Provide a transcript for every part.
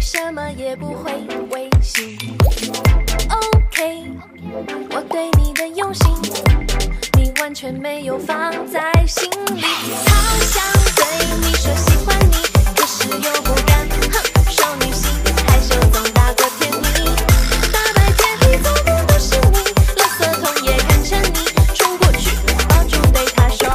什么也不回微信 ，OK， 我对你的用心，你完全没有放在心里。好想对你说喜欢你，可是又不敢，哼，少女心，害羞总大过甜蜜。大白天里走的都是你，垃圾桶也看成你，冲过去抱住对他说。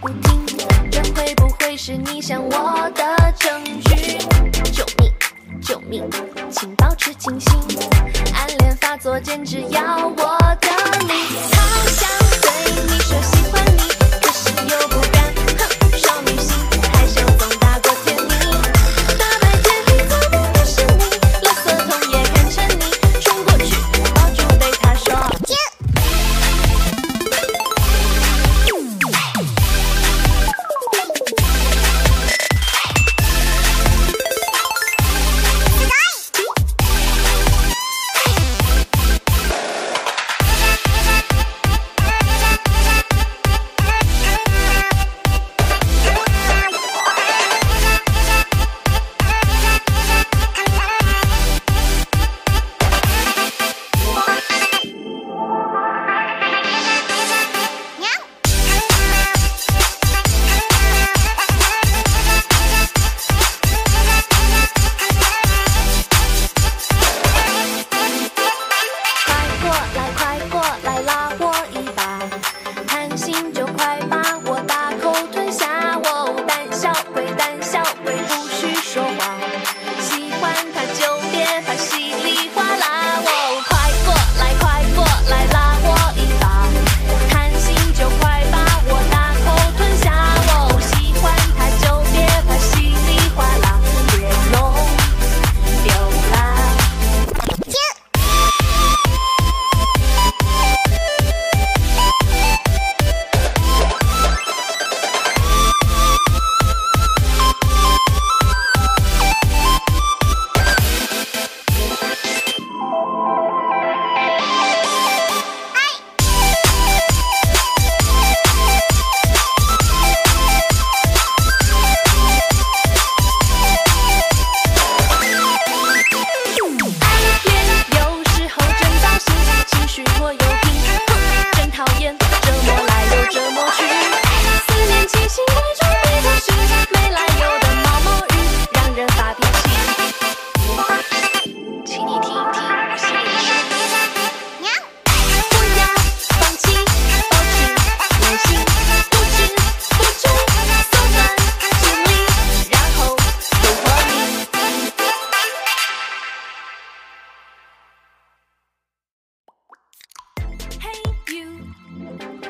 不停，这会不会是你想我的证据？救命，救命，请保持清醒，暗恋发作简直要我的命。好想对你说喜欢你，可是又不敢，哼，少女心，害羞总大过甜蜜。大白天里走的都是你，垃圾桶也看成你，冲过去抱住对他说。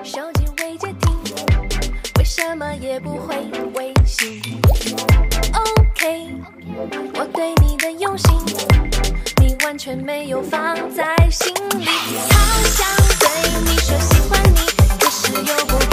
手机未接听，为什么也不回微信 ？OK， 我对你的用心，你完全没有放在心里。好想对你说喜欢你，可是又不。